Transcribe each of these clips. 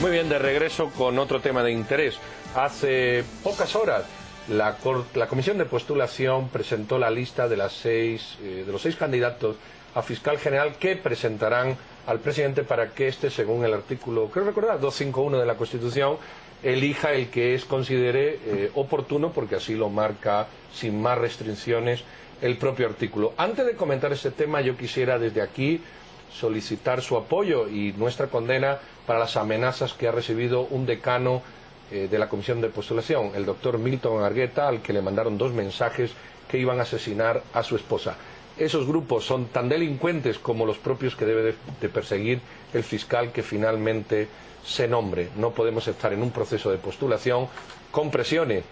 Muy bien, de regreso con otro tema de interés. Hace pocas horas la Comisión de Postulación presentó la lista de, los seis candidatos a fiscal general que presentarán al presidente para que éste, según el artículo, creo recordar, 251 de la Constitución, elija el que considere oportuno, porque así lo marca sin más restricciones el propio artículo. Antes de comentar este tema, yo quisiera desde aquí solicitar su apoyo y nuestra condena para las amenazas que ha recibido un decano de la Comisión de Postulación, el doctor Milton Argueta, al que le mandaron dos mensajes que iban a asesinar a su esposa. Esos grupos son tan delincuentes como los propios que debe de perseguir el fiscal que finalmente se nombre. No podemos estar en un proceso de postulación con presiones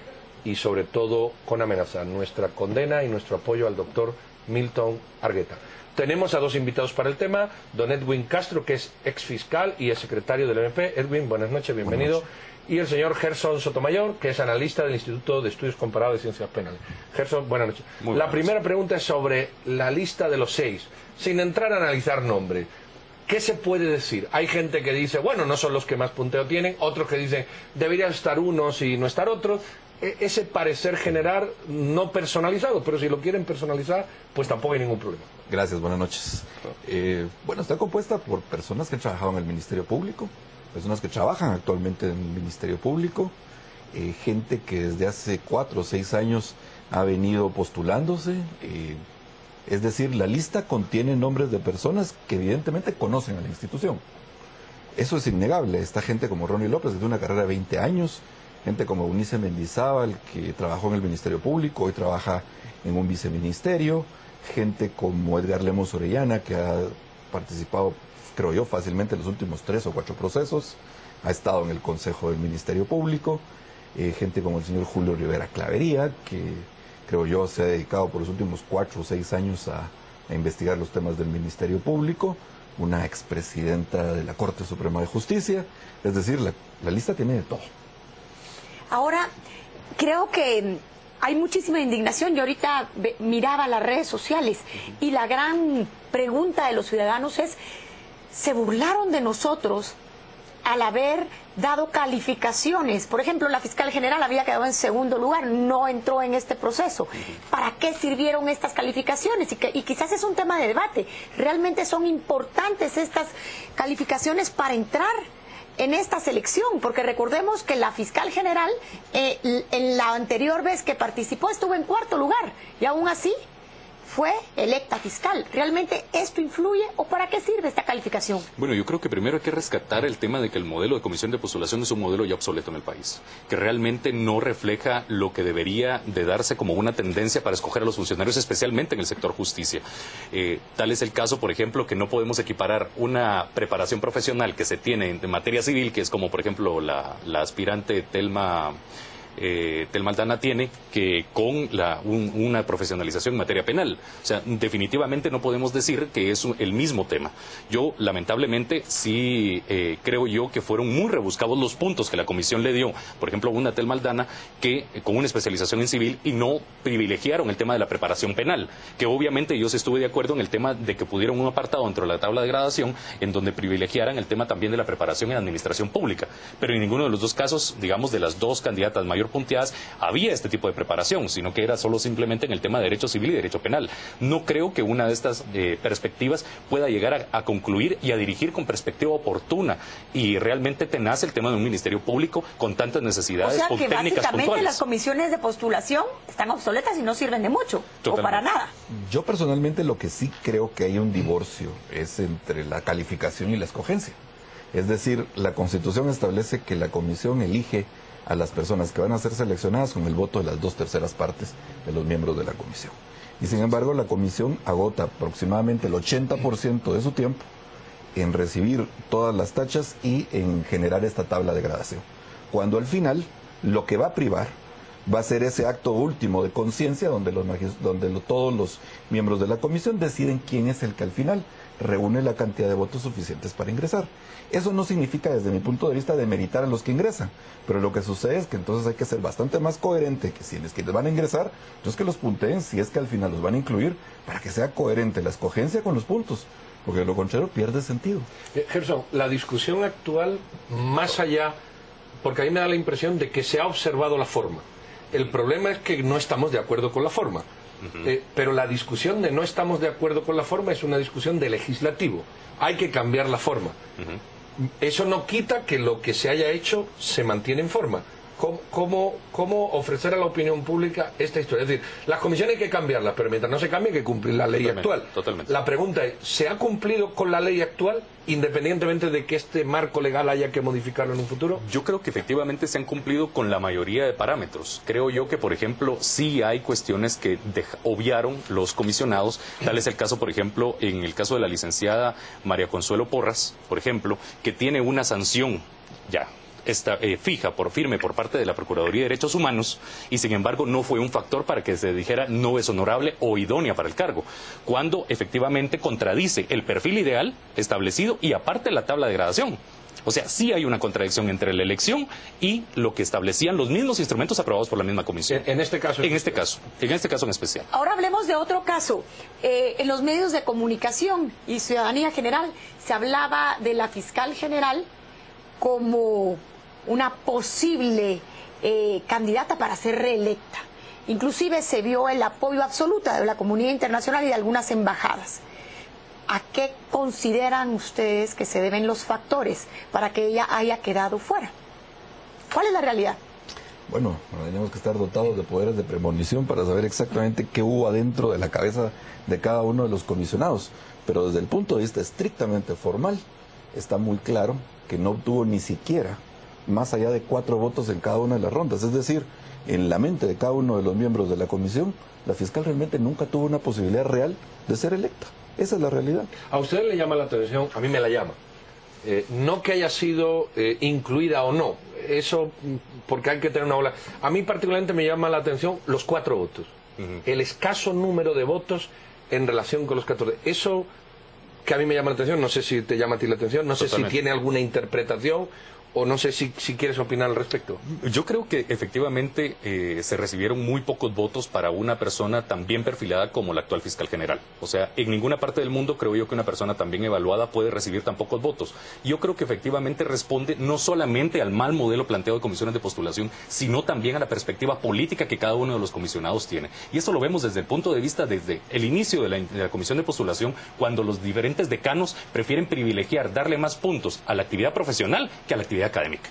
y sobre todo con amenazas. Nuestra condena y nuestro apoyo al doctor Milton Argueta. Tenemos a dos invitados para el tema, don Edwin Castro, que es exfiscal y exsecretario del MP. Edwin, buenas noches, bienvenido. Buenas noches. Y el señor Gerson Sotomayor, que es analista del Instituto de Estudios Comparados de Ciencias Penales. Gerson, buenas noches. La primera pregunta es sobre la lista de los seis, sin entrar a analizar nombres. ¿Qué se puede decir? Hay gente que dice, bueno, no son los que más punteo tienen, otros que dicen, deberían estar unos y no estar otros. Ese parecer general no personalizado, pero si lo quieren personalizar, pues tampoco hay ningún problema. Gracias, buenas noches. Bueno, está compuesta por personas que han trabajado en el Ministerio Público, personas que trabajan actualmente en el Ministerio Público, gente que desde hace 4 o 6 años ha venido postulándose, es decir, la lista contiene nombres de personas que evidentemente conocen a la institución. Eso es innegable. Está gente como Ronnie López, que tiene una carrera de 20 años, gente como Eunice Mendizábal, que trabajó en el Ministerio Público, hoy trabaja en un viceministerio, gente como Edgar Lemos Orellana, que ha participado, creo yo, fácilmente en los últimos 3 o 4 procesos, ha estado en el Consejo del Ministerio Público, gente como el señor Julio Rivera Clavería, que creo yo se ha dedicado por los últimos 4 o 6 años a investigar los temas del Ministerio Público, una expresidenta de la Corte Suprema de Justicia, es decir, la lista tiene de todo. Ahora, creo que hay muchísima indignación. Yo ahorita miraba las redes sociales y la gran pregunta de los ciudadanos es, ¿se burlaron de nosotros al haber dado calificaciones? Por ejemplo, la fiscal general había quedado en segundo lugar, no entró en este proceso. ¿Para qué sirvieron estas calificaciones? Y quizás es un tema de debate. ¿Realmente son importantes estas calificaciones para entrar en esta selección? Porque recordemos que la fiscal general, en la anterior vez que participó, estuvo en 4.º lugar y aún así fue electa fiscal. ¿Realmente esto influye o para qué sirve esta calificación? Bueno, yo creo que primero hay que rescatar el tema de que el modelo de comisión de postulación es un modelo ya obsoleto en el país, que realmente no refleja lo que debería de darse como una tendencia para escoger a los funcionarios, especialmente en el sector justicia. Tal es el caso, por ejemplo, que no podemos equiparar una preparación profesional que se tiene en materia civil, que es como, por ejemplo, la aspirante Telmaldana tiene, que con una profesionalización en materia penal. O sea, definitivamente no podemos decir que es el mismo tema. Yo, lamentablemente, sí creo yo que fueron muy rebuscados los puntos que la comisión le dio, por ejemplo, una Telmaldana que con una especialización en civil, y no privilegiaron el tema de la preparación penal, que obviamente yo sí estuve de acuerdo en el tema de que pudieron un apartado dentro de la tabla de gradación en donde privilegiaran el tema también de la preparación en administración pública, pero en ninguno de los dos casos, digamos, de las dos candidatas mayor punteadas, había este tipo de preparación, sino que era solo simplemente en el tema de derecho civil y derecho penal. No creo que una de estas perspectivas pueda llegar a concluir y a dirigir con perspectiva oportuna y realmente tenaz el tema de un ministerio público con tantas necesidades, o sea, que técnicas básicamente puntuales. Las comisiones de postulación están obsoletas y no sirven de mucho. Totalmente. O para nada. Yo personalmente lo que sí creo que hay un divorcio es entre la calificación y la escogencia. Es decir, la Constitución establece que la comisión elige a las personas que van a ser seleccionadas con el voto de las 2/3 partes de los miembros de la comisión. Y sin embargo, la comisión agota aproximadamente el 80% de su tiempo en recibir todas las tachas y en generar esta tabla de gradación. Cuando al final, lo que va a privar va a ser ese acto último de conciencia donde todos los miembros de la comisión deciden quién es el que al final reúne la cantidad de votos suficientes para ingresar. Eso no significa, desde mi punto de vista, demeritar a los que ingresan, pero lo que sucede es que entonces hay que ser bastante más coherente, que si es que van a ingresar, entonces que los punteen, si es que al final los van a incluir, para que sea coherente la escogencia con los puntos, porque de lo contrario pierde sentido. Gerson, la discusión actual, más allá, porque ahí me da la impresión de que se ha observado la forma. El problema es que no estamos de acuerdo con la forma. Pero la discusión de no estamos de acuerdo con la forma es una discusión de legislativo. Hay que cambiar la forma. Eso no quita que lo que se haya hecho se mantiene en forma. ¿Cómo ofrecer a la opinión pública esta historia? Es decir, las comisiones hay que cambiarlas, pero mientras no se cambie hay que cumplir la ley actual. Totalmente. La pregunta es, ¿se ha cumplido con la ley actual, independientemente de que este marco legal haya que modificarlo en un futuro? Yo creo que efectivamente se han cumplido con la mayoría de parámetros. Creo yo que, por ejemplo, sí hay cuestiones que obviaron los comisionados. Tal es el caso, por ejemplo, en el caso de la licenciada María Consuelo Porras, por ejemplo, que tiene una sanción ya fija, firme por parte de la Procuraduría de Derechos Humanos, y sin embargo no fue un factor para que se dijera no es honorable o idónea para el cargo, cuando efectivamente contradice el perfil ideal establecido y aparte la tabla de gradación. O sea, sí hay una contradicción entre la elección y lo que establecían los mismos instrumentos aprobados por la misma comisión. En este caso en especial. Ahora hablemos de otro caso. En los medios de comunicación y ciudadanía general se hablaba de la fiscal general como una posible candidata para ser reelecta. Inclusive se vio el apoyo absoluto de la comunidad internacional y de algunas embajadas. ¿A qué consideran ustedes que se deben los factores para que ella haya quedado fuera? ¿Cuál es la realidad? Bueno, tenemos que estar dotados de poderes de premonición para saber exactamente qué hubo adentro de la cabeza de cada uno de los comisionados. Pero desde el punto de vista estrictamente formal, está muy claro que no obtuvo ni siquiera más allá de 4 votos en cada una de las rondas. Es decir, en la mente de cada uno de los miembros de la comisión, la fiscal realmente nunca tuvo una posibilidad real de ser electa. Esa es la realidad. ¿A usted le llama la atención? A mí me la llama. No que haya sido incluida o no, eso porque hay que tener una ola. A mí particularmente me llama la atención los 4 votos. El escaso número de votos en relación con los 14. Eso que a mí me llama la atención, no sé si te llama a ti la atención, no sé si tiene alguna interpretación o no sé si quieres opinar al respecto. Yo creo que efectivamente se recibieron muy pocos votos para una persona tan bien perfilada como la actual fiscal general. O sea, en ninguna parte del mundo creo yo que una persona tan bien evaluada puede recibir tan pocos votos. Yo creo que efectivamente responde no solamente al mal modelo planteado de comisiones de postulación, sino también a la perspectiva política que cada uno de los comisionados tiene. Y eso lo vemos desde el punto de vista, desde el inicio de la comisión de postulación, cuando los diferentes decanos prefieren privilegiar, darle más puntos a la actividad profesional que a la actividad académica.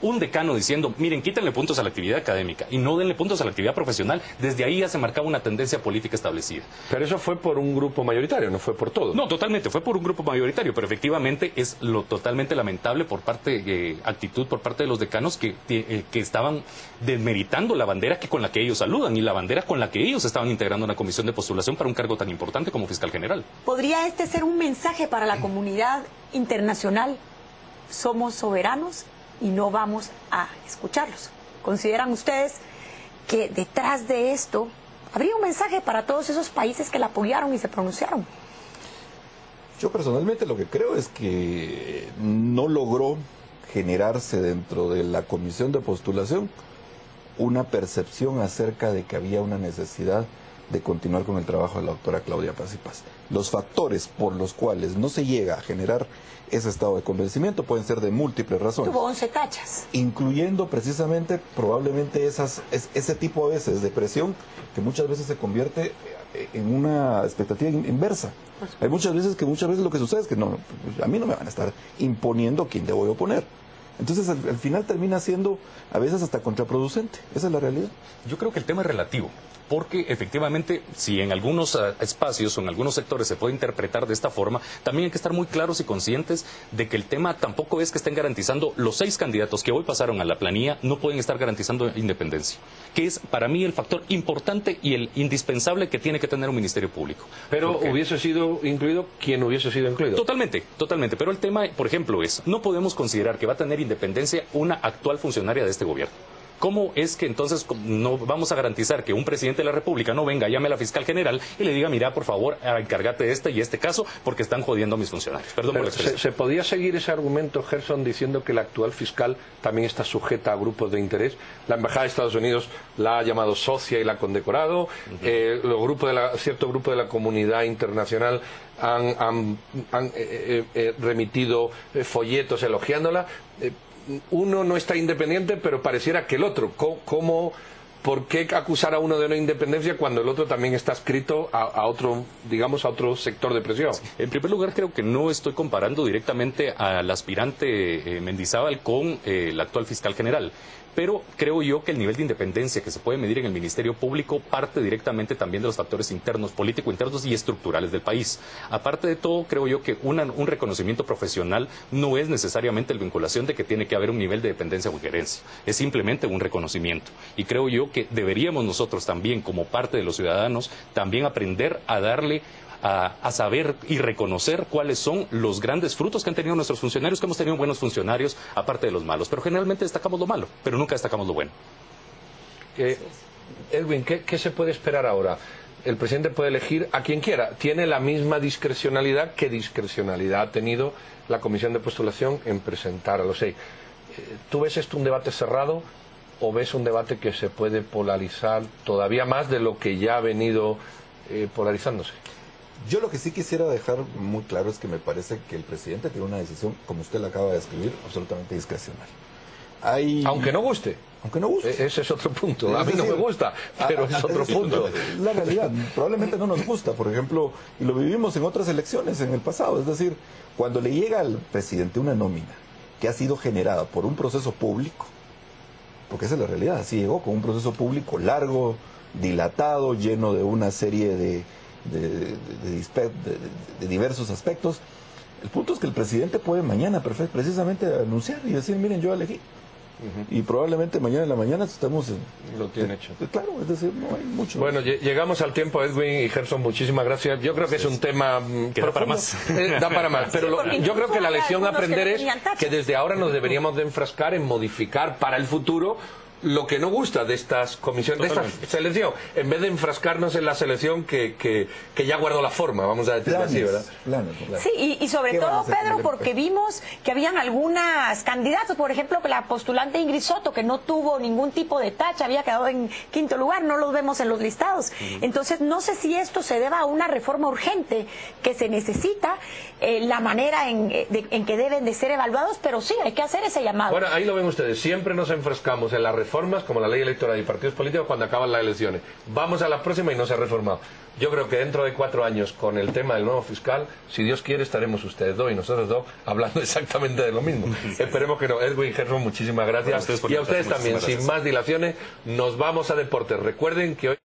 Un decano diciendo, miren, quítenle puntos a la actividad académica y no denle puntos a la actividad profesional, desde ahí ya se marcaba una tendencia política establecida. Pero eso fue por un grupo mayoritario, no fue por todo. No, totalmente, fue por un grupo mayoritario, pero efectivamente es lo totalmente lamentable por parte actitud por parte de los decanos que estaban desmeritando la bandera con la que ellos saludan y la bandera con la que ellos estaban integrando una comisión de postulación para un cargo tan importante como fiscal general. ¿Podría este ser un mensaje para la comunidad internacional? Somos soberanos y no vamos a escucharlos. ¿Consideran ustedes que detrás de esto habría un mensaje para todos esos países que la apoyaron y se pronunciaron? Yo personalmente lo que creo es que no logró generarse dentro de la comisión de postulación una percepción acerca de que había una necesidad de continuar con el trabajo de la doctora Claudia Paz y Paz. Los factores por los cuales no se llega a generar ese estado de convencimiento pueden ser de múltiples razones. Tuvo 11 tachas. Incluyendo precisamente, probablemente, ese tipo a veces de presión que muchas veces se convierte en una expectativa inversa. Hay muchas veces lo que sucede es que no, a mí no me van a estar imponiendo quién debo oponer. Entonces, al final termina siendo a veces hasta contraproducente. Esa es la realidad. Yo creo que el tema es relativo. Porque efectivamente, si en algunos espacios o en algunos sectores se puede interpretar de esta forma, también hay que estar muy claros y conscientes de que el tema tampoco es que estén garantizando los 6 candidatos que hoy pasaron a la planilla, no pueden estar garantizando independencia, que es para mí el factor importante y el indispensable que tiene que tener un ministerio público. Pero hubiese sido incluido quien hubiese sido incluido. Totalmente. Pero el tema, por ejemplo, es, no podemos considerar que va a tener independencia una actual funcionaria de este gobierno. ¿Cómo es que entonces no vamos a garantizar que un presidente de la República no venga, llame a la fiscal general y le diga, mira, por favor, encárgate de este y este caso porque están jodiendo a mis funcionarios? Perdón por la expresión. ¿Se podía seguir ese argumento, Gerson, diciendo que la actual fiscal también está sujeta a grupos de interés? La Embajada de Estados Unidos la ha llamado socia y la ha condecorado. Los grupos de cierto grupo de la comunidad internacional han remitido folletos elogiándola. Uno no está independiente, pero pareciera que el otro. ¿Por qué acusar a uno de no independencia cuando el otro también está adscrito a otro, digamos, a otro sector de presión? En primer lugar, creo que no estoy comparando directamente al aspirante Mendizábal con el actual fiscal general. Pero creo yo que el nivel de independencia que se puede medir en el Ministerio Público parte directamente también de los factores internos, político-internos y estructurales del país. Aparte de todo, creo yo que un reconocimiento profesional no es necesariamente la vinculación de que tiene que haber un nivel de dependencia o injerencia. Es simplemente un reconocimiento. Y creo yo que deberíamos nosotros también, como parte de los ciudadanos, también aprender a darle... A saber y reconocer cuáles son los grandes frutos que han tenido nuestros funcionarios, que hemos tenido buenos funcionarios, aparte de los malos. Pero generalmente destacamos lo malo, pero nunca destacamos lo bueno. Edwin, ¿qué se puede esperar ahora? El presidente puede elegir a quien quiera. Tiene la misma discrecionalidad que ha tenido la Comisión de Postulación en presentar a los seis. ¿Tú ves esto un debate cerrado o ves un debate que se puede polarizar todavía más de lo que ya ha venido polarizándose? Yo lo que sí quisiera dejar muy claro es que me parece que el presidente tiene una decisión, como usted la acaba de describir, absolutamente discrecional. Aunque no guste. Aunque no guste. Ese es otro punto. A mí no me gusta, pero es otro punto. La realidad, probablemente no nos gusta, por ejemplo, y lo vivimos en otras elecciones en el pasado. Es decir, cuando le llega al presidente una nómina que ha sido generada por un proceso público, porque esa es la realidad, así llegó, con un proceso público largo, dilatado, lleno de una serie de diversos aspectos. El punto es que el presidente puede mañana precisamente anunciar y decir, miren, yo elegí. Y probablemente mañana en la mañana estamos lo tiene hecho. Claro, es decir, no hay mucho. Bueno, llegamos al tiempo, Edwin y Gerson, muchísimas gracias. Yo creo que es un tema que da para más. Da para más, pero yo creo que la lección a aprender es que desde ahora nos deberíamos de enfrascar en modificar para el futuro lo que no gusta de estas comisiones, de esta selección, en vez de enfrascarnos en la selección que ya guardó la forma, vamos a decirlo así, ¿verdad? Planes. Sí, y sobre todo, Pedro, porque vimos que habían algunas candidatos, por ejemplo, que la postulante Ingrid Soto, que no tuvo ningún tipo de tacha, había quedado en quinto lugar, no los vemos en los listados. Entonces, no sé si esto se deba a una reforma urgente que se necesita, la manera en que deben de ser evaluados, pero sí, hay que hacer ese llamado. Bueno, ahí lo ven ustedes, siempre nos enfrascamos en la reforma, como la ley electoral y partidos políticos cuando acaban las elecciones. Vamos a la próxima y no se ha reformado. Yo creo que dentro de 4 años, con el tema del nuevo fiscal, si Dios quiere, estaremos ustedes dos y nosotros dos hablando exactamente de lo mismo. Sí. Esperemos que no. Edwin, Gerson, muchísimas gracias. Bueno, y a ustedes también, sin más dilaciones, nos vamos a deportes. Recuerden que hoy...